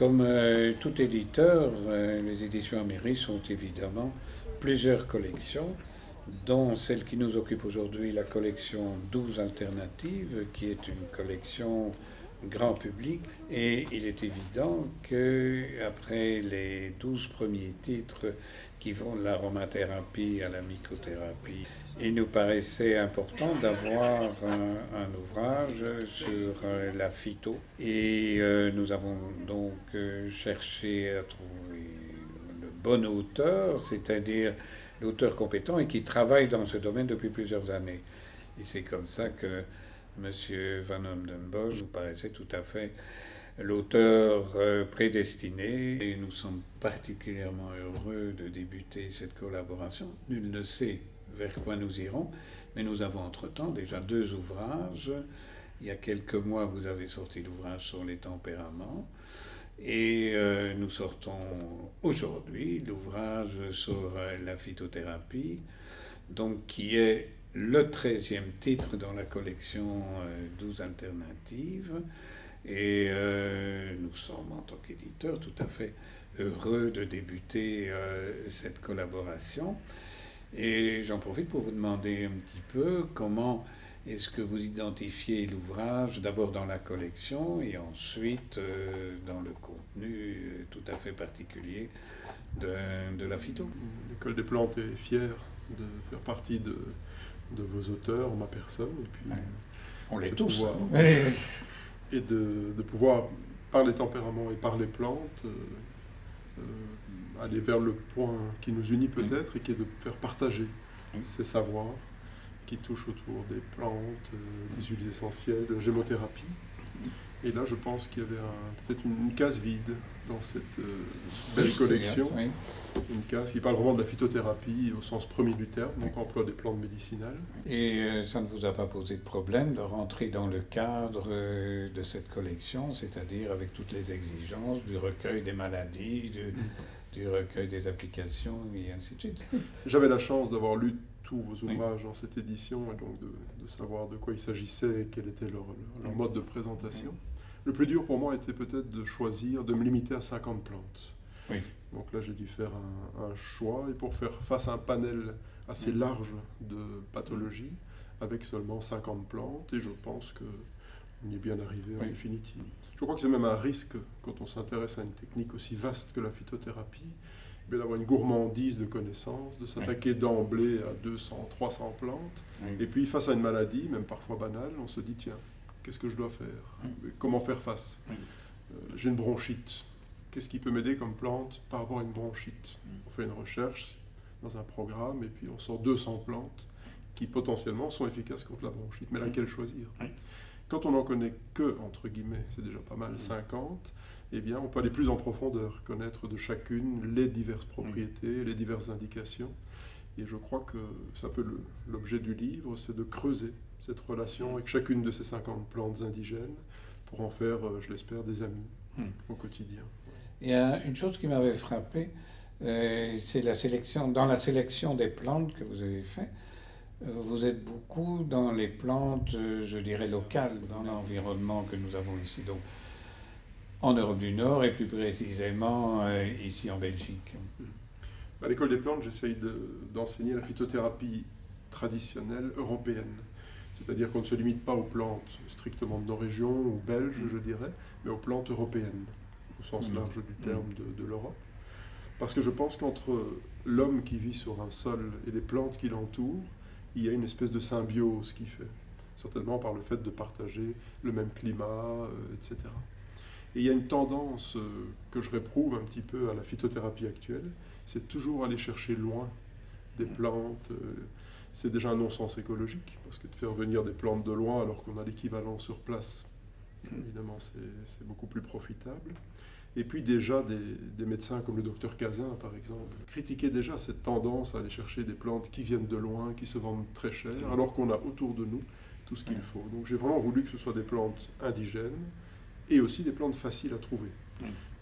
Comme tout éditeur, les éditions Amyris ont évidemment plusieurs collections, dont celle qui nous occupe aujourd'hui, la collection 12 alternatives, qui est une collection grand public. Et il est évident qu'après les 12 premiers titres qui vont de l'aromathérapie à la mycothérapie, il nous paraissait important d'avoir un ouvrage sur la phyto. Et nous avons donc cherché à trouver le bon auteur, c'est-à-dire l'auteur compétent et qui travaille dans ce domaine depuis plusieurs années. Et c'est comme ça que Monsieur Vanopdenbosch nous paraissait tout à fait l'auteur prédestiné et nous sommes particulièrement heureux de débuter cette collaboration. Nul ne sait vers quoi nous irons, mais nous avons entre-temps déjà deux ouvrages. Il y a quelques mois, vous avez sorti l'ouvrage sur les tempéraments et nous sortons aujourd'hui l'ouvrage sur la phytothérapie, donc qui est le 13e titre dans la collection 12 alternatives et nous sommes en tant qu'éditeurs tout à fait heureux de débuter cette collaboration et j'en profite pour vous demander un petit peu comment est-ce que vous identifiez l'ouvrage d'abord dans la collection et ensuite dans le contenu tout à fait particulier de la phyto. L'école des plantes est fière de faire partie de vos auteurs, ma personne, et puis on l'est tous, pouvoir, et de pouvoir, par les tempéraments et par les plantes, aller vers le point qui nous unit peut-être et qui est de faire partager ces savoirs qui touchent autour des plantes, des huiles essentielles, de la gémothérapie. Et là, je pense qu'il y avait peut-être une case vide dans cette belle collection. Oui. Une case qui parle vraiment de la phytothérapie au sens premier du terme, donc emploi des plantes médicinales. Et ça ne vous a pas posé de problème de rentrer dans le cadre de cette collection, c'est-à-dire avec toutes les exigences du recueil des maladies, du recueil des applications et ainsi de suite? J'avais la chance d'avoir lu tous vos ouvrages dans cette édition et donc de savoir de quoi il s'agissait et quel était leur mode de présentation. Le plus dur pour moi était peut-être de choisir, de me limiter à 50 plantes. Oui. Donc là, j'ai dû faire un choix, et pour faire face à un panel assez large de pathologies, avec seulement 50 plantes, et je pense qu'on y est bien arrivé en définitive. Je crois que c'est même un risque, quand on s'intéresse à une technique aussi vaste que la phytothérapie, d'avoir une gourmandise de connaissances, de s'attaquer d'emblée à 200, 300 plantes, et puis face à une maladie, même parfois banale, on se dit, tiens, qu'est-ce que je dois faire? Comment faire face? J'ai une bronchite. Qu'est-ce qui peut m'aider comme plante par rapport à une bronchite? On fait une recherche dans un programme et puis on sort 200 plantes qui potentiellement sont efficaces contre la bronchite. Mais laquelle choisir? Quand on n'en connaît que, entre guillemets, c'est déjà pas mal, 50, eh bien on peut aller plus en profondeur, connaître de chacune les diverses propriétés, les diverses indications. Et je crois que c'est un peu l'objet du livre, c'est de creuser cette relation avec chacune de ces 50 plantes indigènes pour en faire, je l'espère, des amis au quotidien. Il y a une chose qui m'avait frappé, c'est la sélection. Dans la sélection des plantes que vous avez fait, vous êtes beaucoup dans les plantes, je dirais, locales, dans l'environnement que nous avons ici, donc en Europe du Nord et plus précisément ici en Belgique. À l'école des plantes, j'essaye d'enseigner la phytothérapie traditionnelle européenne. C'est-à-dire qu'on ne se limite pas aux plantes strictement de nos régions, ou belges, je dirais, mais aux plantes européennes, au sens large du terme de l'Europe. Parce que je pense qu'entre l'homme qui vit sur un sol et les plantes qui l'entourent, il y a une espèce de symbiose qui fait, certainement par le fait de partager le même climat, etc. Et il y a une tendance que je réprouve un petit peu à la phytothérapie actuelle, c'est toujours aller chercher loin des plantes. C'est déjà un non-sens écologique, parce que de faire venir des plantes de loin alors qu'on a l'équivalent sur place, évidemment, c'est beaucoup plus profitable. Et puis déjà, des médecins comme le docteur Cazin, par exemple, critiquaient déjà cette tendance à aller chercher des plantes qui viennent de loin, qui se vendent très cher, alors qu'on a autour de nous tout ce qu'il faut. Donc j'ai vraiment voulu que ce soit des plantes indigènes et aussi des plantes faciles à trouver.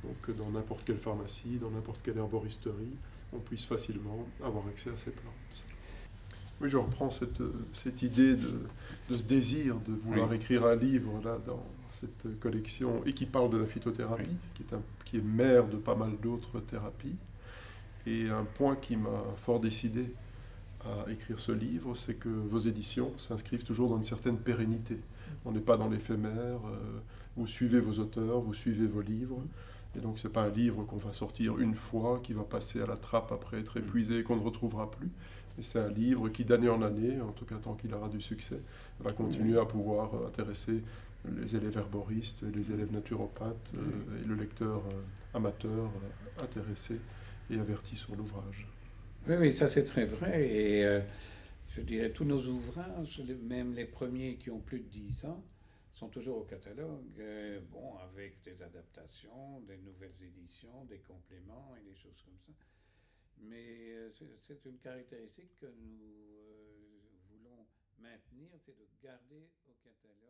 Donc dans n'importe quelle pharmacie, dans n'importe quelle herboristerie, on puisse facilement avoir accès à ces plantes. Oui, je reprends cette idée de ce désir de vouloir écrire un livre là, dans cette collection, et qui parle de la phytothérapie, qui est mère de pas mal d'autres thérapies. Et un point qui m'a fort décidé à écrire ce livre, c'est que vos éditions s'inscrivent toujours dans une certaine pérennité. On n'est pas dans l'éphémère, vous suivez vos auteurs, vous suivez vos livres. Et donc, ce n'est pas un livre qu'on va sortir une fois, qui va passer à la trappe après être épuisé et qu'on ne retrouvera plus. Mais c'est un livre qui, d'année en année, en tout cas tant qu'il aura du succès, va continuer à pouvoir intéresser les élèves herboristes, les élèves naturopathes et le lecteur amateur intéressé et averti sur l'ouvrage. Oui, oui, ça c'est très vrai. Et je dirais, tous nos ouvrages, même les premiers qui ont plus de 10 ans, sont toujours au catalogue, bon, avec des adaptations, des nouvelles éditions, des compléments et des choses comme ça. Mais c'est une caractéristique que nous voulons maintenir, c'est de garder au catalogue.